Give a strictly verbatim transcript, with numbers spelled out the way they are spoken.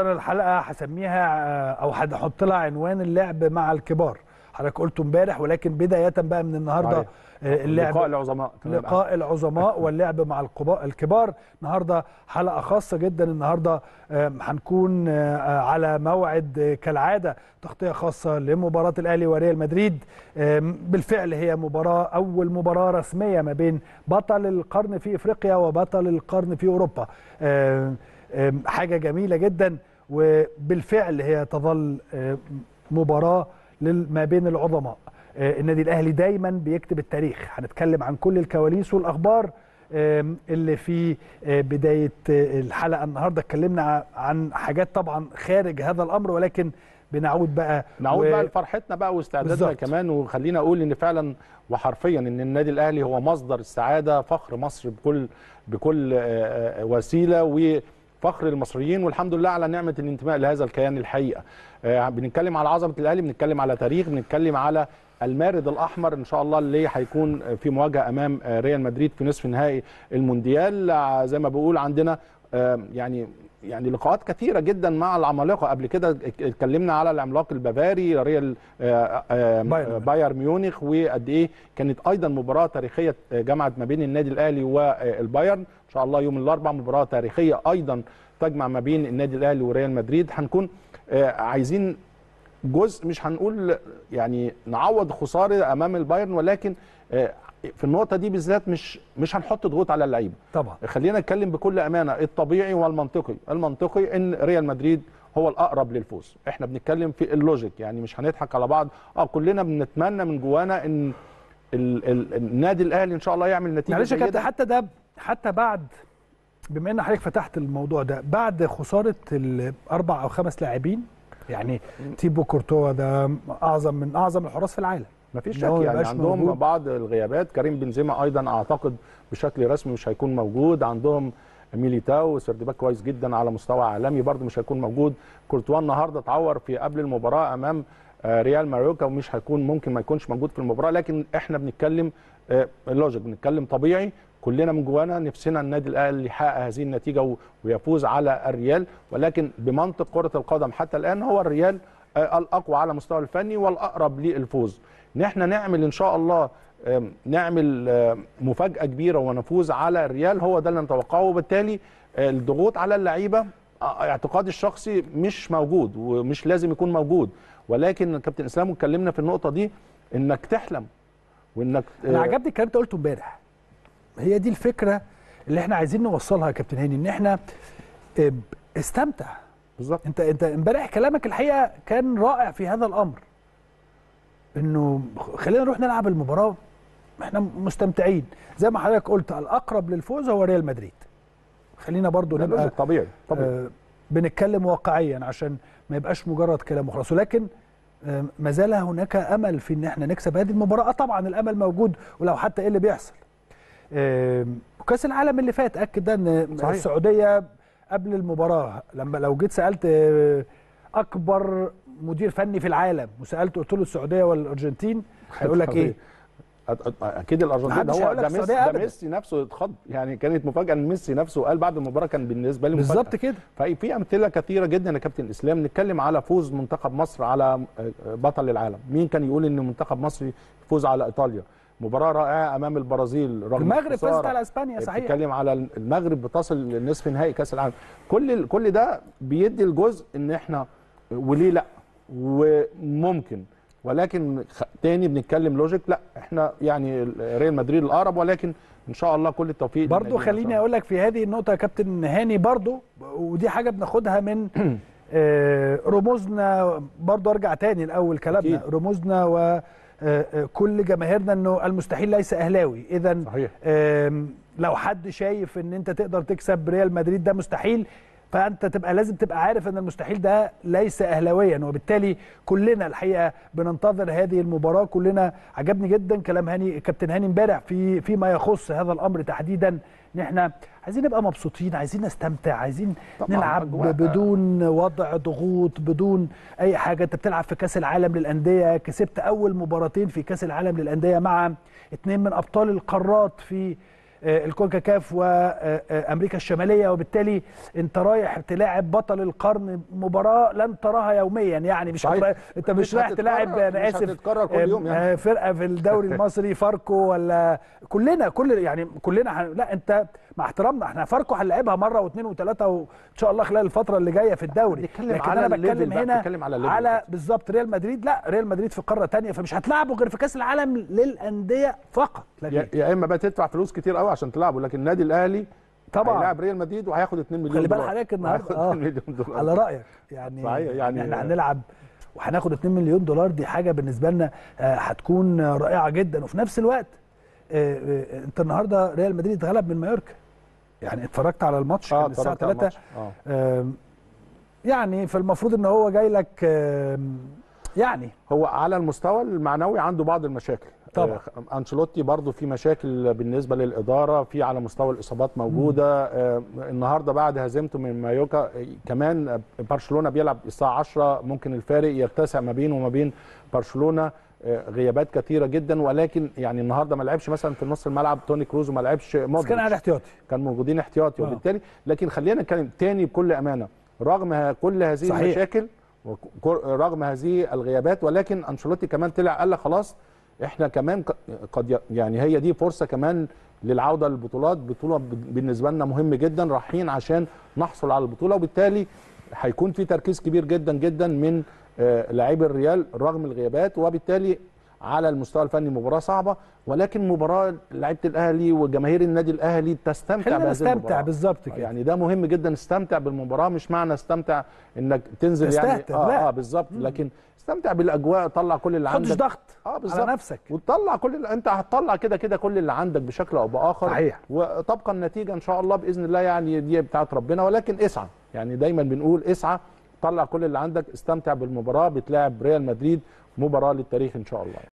النهارده الحلقه هسميها او هحط لها عنوان اللعب مع الكبار. حضرتك قلته امبارح، ولكن بدايه بقى من النهارده اللعب لقاء العظماء، لقاء العظماء واللعب مع الكبار. النهارده حلقه خاصه جدا، النهارده هنكون على موعد كالعاده، تغطيه خاصه لمباراه الاهلي وريال مدريد. بالفعل هي مباراه، اول مباراه رسميه ما بين بطل القرن في افريقيا وبطل القرن في اوروبا، حاجه جميله جدا. وبالفعل هي تظل مباراه ما بين العظماء. النادي الاهلي دايما بيكتب التاريخ، هنتكلم عن كل الكواليس والاخبار اللي في بدايه الحلقه. النهارده اتكلمنا عن حاجات طبعا خارج هذا الامر، ولكن بنعود بقى نعود و... بقى لفرحتنا بقى واستعدادنا كمان. وخلينا اقول ان فعلا وحرفيا ان النادي الاهلي هو مصدر السعاده، فخر مصر بكل بكل وسيله، و فخر المصريين، والحمد لله على نعمه الانتماء لهذا الكيان. الحقيقه بنتكلم على عظمه الاهلي، بنتكلم على تاريخ، بنتكلم على المارد الاحمر ان شاء الله اللي هيكون في مواجهه امام ريال مدريد في نصف نهائي المونديال. زي ما بقول عندنا يعني يعني لقاءات كثيره جدا مع العمالقه. قبل كده اتكلمنا على العملاق البافاري ريال بايرن ميونخ، وقد ايه كانت ايضا مباراه تاريخيه جمعت ما بين النادي الاهلي والبايرن. ان شاء الله يوم الاربعاء مباراه تاريخيه ايضا تجمع ما بين النادي الاهلي وريال مدريد. هنكون عايزين جزء، مش هنقول يعني نعوض خساره امام البايرن، ولكن في النقطه دي بالذات مش مش هنحط ضغوط على اللعيبه. طبعا خلينا نتكلم بكل امانه، الطبيعي والمنطقي، المنطقي ان ريال مدريد هو الاقرب للفوز. احنا بنتكلم في اللوجيك، يعني مش هنضحك على بعض. اه كلنا بنتمنى من جوانا ان ال ال النادي الاهلي ان شاء الله يعمل نتيجه. معلش يا كابتن، حتى ده حتى بعد، بما ان حضرتك فتحت الموضوع ده، بعد خساره الاربع او خمس لاعبين، يعني تيبو كورتوا ده اعظم من اعظم الحراس في العالم، مفيش شك، يعني عندهم موجود. بعض الغيابات، كريم بنزيما ايضا اعتقد بشكل رسمي مش هيكون موجود، عندهم ميليتاو سردباك كويس جدا على مستوى عالمي برضه مش هيكون موجود، كرتوان النهارده اتعور في قبل المباراه امام ريال مايوركا ومش هيكون، ممكن ما يكونش موجود في المباراه. لكن احنا بنتكلم لوجيك، بنتكلم طبيعي، كلنا من جوانا نفسنا النادي الاهلي يحقق هذه النتيجه ويفوز على الريال، ولكن بمنطق كره القدم حتى الان هو الريال الاقوى على مستوى الفني والاقرب للفوز. ان احنا نعمل ان شاء الله نعمل مفاجاه كبيره ونفوز على الريال، هو ده اللي نتوقعه. وبالتالي الضغوط على اللعيبه اعتقادي الشخصي مش موجود ومش لازم يكون موجود، ولكن كابتن اسلام اتكلمنا في النقطه دي، انك تحلم وانك انا عجبني الكلام اللي قلته امبارح. هي دي الفكره اللي احنا عايزين نوصلها يا كابتن هاني، ان احنا استمتع. بالظبط، انت انت امبارح كلامك الحقيقه كان رائع في هذا الامر، انه خلينا نروح نلعب المباراه احنا مستمتعين. زي ما حضرتك قلت، الاقرب للفوز هو ريال مدريد. خلينا برضو نبقى طبيعي طبيعي آه بنتكلم واقعيا عشان ما يبقاش مجرد كلام وخلاص، ولكن آه ما زال هناك امل في ان احنا نكسب هذه المباراه. طبعا الامل موجود، ولو حتى ايه اللي بيحصل. آه كاس العالم اللي فات اكد ده ان السعوديه قبل المباراه، لما لو جيت سالت آه اكبر مدير فني في العالم وسالته قلت له السعوديه والارجنتين، هيقول لك ايه؟ اكيد الارجنتين. هو ده ميسي، ده ميسي نفسه اتخض، يعني كانت مفاجاه ان ميسي نفسه قال بعد المباراه كان بالنسبه لي مفاجاه. بالظبط كده. ففي امثله كثيره جدا يا كابتن اسلام. نتكلم على فوز منتخب مصر على بطل العالم، مين كان يقول ان منتخب مصر يفوز على ايطاليا؟ مباراه رائعه امام البرازيل رغم المغرب فازت على اسبانيا، صحيح. بتتكلم على المغرب بتصل لنصف نهائي كاس العالم. كل كل ده بيدي الجزء ان احنا وليه لا وممكن، ولكن تاني بنتكلم لوجيك. لا احنا يعني ريال مدريد الاقرب، ولكن ان شاء الله كل التوفيق. برضو خليني اقول لك في هذه النقطه يا كابتن هاني برضو، ودي حاجه بناخدها من رموزنا برضو. ارجع تاني لاول كلامنا، رموزنا وكل جماهيرنا انه المستحيل ليس اهلاوي. اذا لو حد شايف ان انت تقدر تكسب ريال مدريد ده مستحيل، فانت تبقى لازم تبقى عارف ان المستحيل ده ليس اهلاويا. وبالتالي كلنا الحقيقه بننتظر هذه المباراه. كلنا عجبني جدا كلام هاني كابتن هاني امبارح في فيما يخص هذا الامر تحديدا، ان احنا عايزين نبقى مبسوطين، عايزين نستمتع، عايزين نلعب بدون وضع ضغوط، بدون اي حاجه. انت بتلعب في كاس العالم للانديه، كسبت اول مباراتين في كاس العالم للانديه مع اتنين من ابطال القارات في الكونكاكاف وامريكا الشماليه، وبالتالي انت رايح تلاعب بطل القرن مباراه لن تراها يوميا، يعني مش هترا... انت مش رايح تلاعب، انا اسف، كل يوم يعني. فرقه في الدوري المصري فاركو ولا كلنا كل يعني كلنا ه... لا انت مع احترامنا احنا فاركو هنلاعبها مره واثنين وثلاثه وان شاء الله خلال الفتره اللي جايه في الدوري، لكن انا بتكلم هنا على, على بالظبط ريال مدريد. لا ريال مدريد في قاره ثانيه، فمش هتلاعبه غير في كاس العالم للانديه فقط. يا, يا اما بقى تدفع فلوس كتير قوي عشان تلعبه، لكن النادي الاهلي طبعا هيلاعب ريال مدريد وهياخد اتنين مليون دولار. خلي بالك حضرتك النهارده اه على رايك يعني صحيح، يعني احنا هنلعب وهناخد اتنين مليون دولار، دي حاجه بالنسبه لنا هتكون رائعه جدا. وفي نفس الوقت انت النهارده ريال مدريد غلب من مايوركا، يعني اتفرجت على الماتش آه كان الساعه تلاتة آه. آه يعني فالمفروض ان هو جاي لك آه يعني هو على المستوى المعنوي عنده بعض المشاكل طبعا. آه انشيلوتي برضه في مشاكل بالنسبه للاداره، في على مستوى الاصابات موجوده. آه النهارده بعد هزيمته من مايوركا كمان برشلونه بيلعب الساعه عشرة، ممكن الفارق يتسع ما بينه وما بين برشلونه. غيابات كثيره جدا، ولكن يعني النهارده ما لعبش مثلا في نص الملعب توني كروز وما لعبش مودريتش، كان على احتياطي، كان موجودين احتياطي آه. وبالتالي لكن خلينا نتكلم تاني بكل امانه، رغم كل هذه صحيح. المشاكل ورغم هذه الغيابات، ولكن انشيلوتي كمان طلع قال لك خلاص احنا كمان قد يعني هي دي فرصه كمان للعوده للبطولات، بطوله بالنسبه لنا مهم جدا، رايحين عشان نحصل على البطوله، وبالتالي هيكون في تركيز كبير جدا جدا من لاعبي الريال رغم الغيابات. وبالتالي على المستوى الفني مباراه صعبه، ولكن مباراه لعيبه الاهلي وجماهير النادي الاهلي تستمتع بهذه المباراه، نستمتع بالظبط كده، يعني ده مهم جدا، استمتع بالمباراه، مش معنى استمتع انك تنزل يعني اه لا. اه بالظبط، لكن استمتع بالاجواء، طلع كل اللي عندك، ما تحطش ضغط اه بالظبط نفسك، وتطلع كل اللي... انت هتطلع كده كده كل اللي عندك بشكل او باخر صحيح. وطبقا النتيجه ان شاء الله باذن الله، يعني دي بتاعت ربنا، ولكن اسعى، يعني دايما بنقول اسعى، طلع كل اللي عندك، استمتع بالمباراة، بتلاعب ريال مدريد مباراة للتاريخ إن شاء الله.